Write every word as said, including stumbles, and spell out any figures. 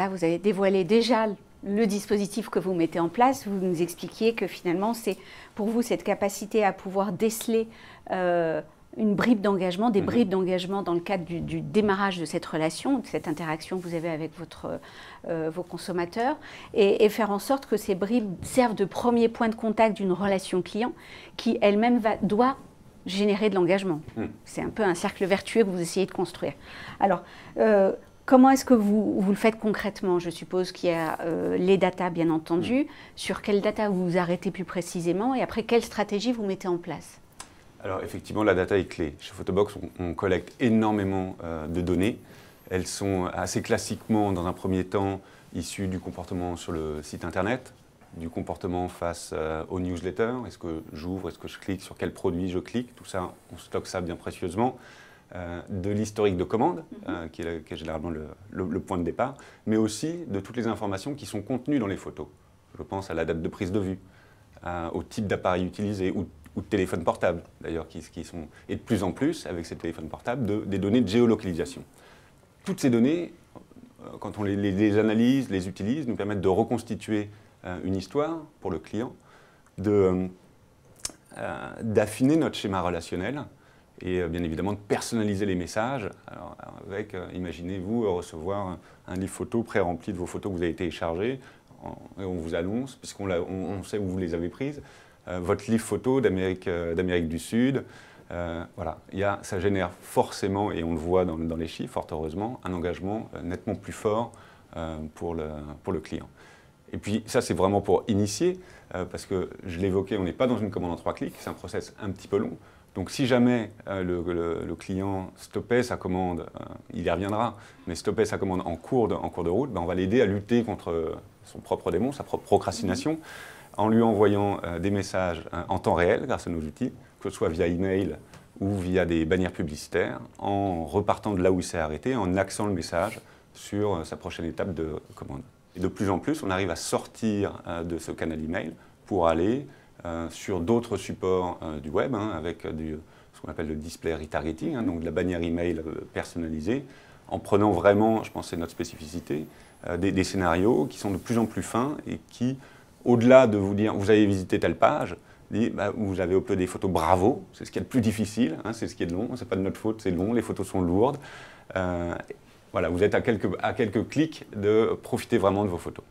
là vous avez dévoilé déjà le dispositif que vous mettez en place. Vous nous expliquiez que finalement c'est pour vous cette capacité à pouvoir déceler euh, une bribe d'engagement, des bribes d'engagement dans le cadre du, du démarrage de cette relation, de cette interaction que vous avez avec votre, euh, vos consommateurs, et, et faire en sorte que ces bribes servent de premier point de contact d'une relation client qui elle-même doit générer de l'engagement. Mmh. C'est un peu un cercle vertueux que vous essayez de construire. Alors, euh, comment est-ce que vous, vous le faites concrètement? Je suppose qu'il y a euh, les datas, bien entendu. Mmh. Sur quelles datas vous vous arrêtez plus précisément et après, quelle stratégie vous mettez en place? Alors effectivement, la data est clé. Chez Photobox, on, on collecte énormément euh, de données. Elles sont assez classiquement, dans un premier temps, issues du comportement sur le site internet, du comportement face euh, aux newsletters. Est-ce que j'ouvre, est-ce que je clique, sur quel produit je clique? Tout ça, on stocke ça bien précieusement. Euh, de l'historique de commande, euh, qui, est le, qui est généralement le, le, le point de départ, mais aussi de toutes les informations qui sont contenues dans les photos. Je pense à la date de prise de vue, euh, au type d'appareil utilisé, ou ou de téléphones portables, d'ailleurs, qui, qui sont, et de plus en plus, avec ces téléphones portables, de, des données de géolocalisation. Toutes ces données, quand on les, les analyse, les utilise, nous permettent de reconstituer euh, une histoire pour le client, d'affiner euh, notre schéma relationnel et euh, bien évidemment de personnaliser les messages. Alors, avec, euh, imaginez-vous recevoir un livre photo pré-rempli de vos photos que vous avez téléchargées, et on vous annonce, puisqu'on on, on sait où vous les avez prises, votre livre photo d'Amérique euh, d'Amérique du Sud, euh, voilà. Il y a, ça génère forcément, et on le voit dans, dans les chiffres, fort heureusement, un engagement euh, nettement plus fort euh, pour, le, pour le client. Et puis ça, c'est vraiment pour initier, euh, parce que je l'évoquais, on n'est pas dans une commande en trois clics, c'est un process un petit peu long. Donc si jamais euh, le, le, le client stoppait sa commande, euh, il y reviendra, mais stoppait sa commande en cours de, en cours de route, ben, on va l'aider à lutter contre son propre démon, sa propre procrastination, en lui envoyant euh, des messages hein, en temps réel grâce à nos outils, que ce soit via email ou via des bannières publicitaires, en repartant de là où il s'est arrêté, en axant le message sur euh, sa prochaine étape de commande. Et de plus en plus, on arrive à sortir euh, de ce canal email pour aller euh, sur d'autres supports euh, du web, hein, avec du, ce qu'on appelle le display retargeting, hein, donc de la bannière email euh, personnalisée, en prenant vraiment, je pense que c'est notre spécificité, euh, des, des scénarios qui sont de plus en plus fins et qui, au-delà de vous dire, vous avez visité telle page, dit, bah, vous avez uploadé des photos, bravo, c'est ce qui est le plus difficile, hein, c'est ce qui est long, c'est pas de notre faute, c'est long, les photos sont lourdes. Euh, voilà, vous êtes à quelques, à quelques clics de profiter vraiment de vos photos.